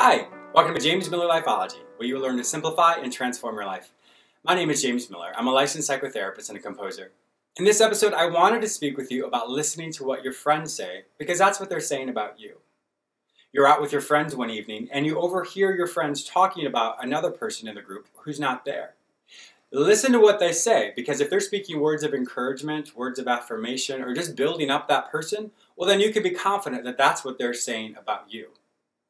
Hi, welcome to James Miller Lifeology, where you will learn to simplify and transform your life. My name is James Miller. I'm a licensed psychotherapist and a composer. In this episode, I wanted to speak with you about listening to what your friends say, because that's what they're saying about you. You're out with your friends one evening, and you overhear your friends talking about another person in the group who's not there. Listen to what they say, because if they're speaking words of encouragement, words of affirmation, or just building up that person, well, then you can be confident that that's what they're saying about you.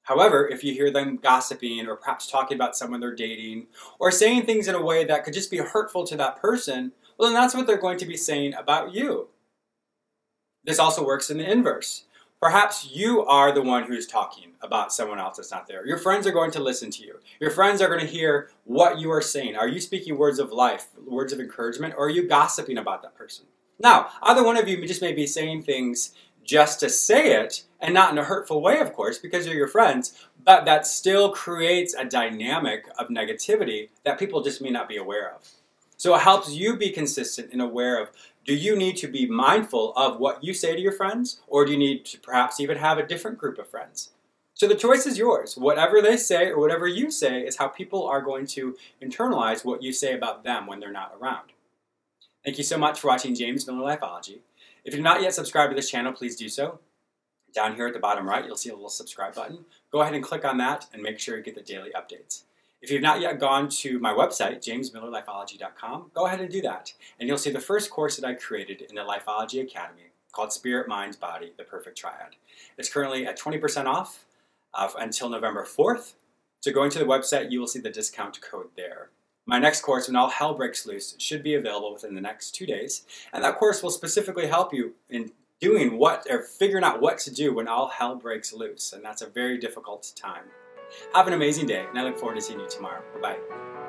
However, if you hear them gossiping or perhaps talking about someone they're dating or saying things in a way that could just be hurtful to that person, well, then that's what they're going to be saying about you. This also works in the inverse. Perhaps you are the one who's talking about someone else that's not there. Your friends are going to listen to you. Your friends are going to hear what you are saying. Are you speaking words of life, words of encouragement, or are you gossiping about that person? Now, either one of you just may be saying things just to say it, and not in a hurtful way, of course, because they're your friends, but that still creates a dynamic of negativity that people just may not be aware of. So it helps you be consistent and aware of, do you need to be mindful of what you say to your friends, or do you need to perhaps even have a different group of friends? So the choice is yours. Whatever they say or whatever you say is how people are going to internalize what you say about them when they're not around. Thank you so much for watching James Miller Lifeology. If you're not yet subscribed to this channel, please do so. Down here at the bottom right, you'll see a little subscribe button. Go ahead and click on that and make sure you get the daily updates. If you've not yet gone to my website, jamesmillerlifeology.com, go ahead and do that. And you'll see the first course that I created in the Lifeology Academy called Spirit Mind Body, The Perfect Triad. It's currently at 20% off until November 4th. So going to the website, you will see the discount code there. My next course, When All Hell Breaks Loose, should be available within the next 2 days. And that course will specifically help you in figuring out what to do when all hell breaks loose. And that's a very difficult time. Have an amazing day, and I look forward to seeing you tomorrow. Bye-bye.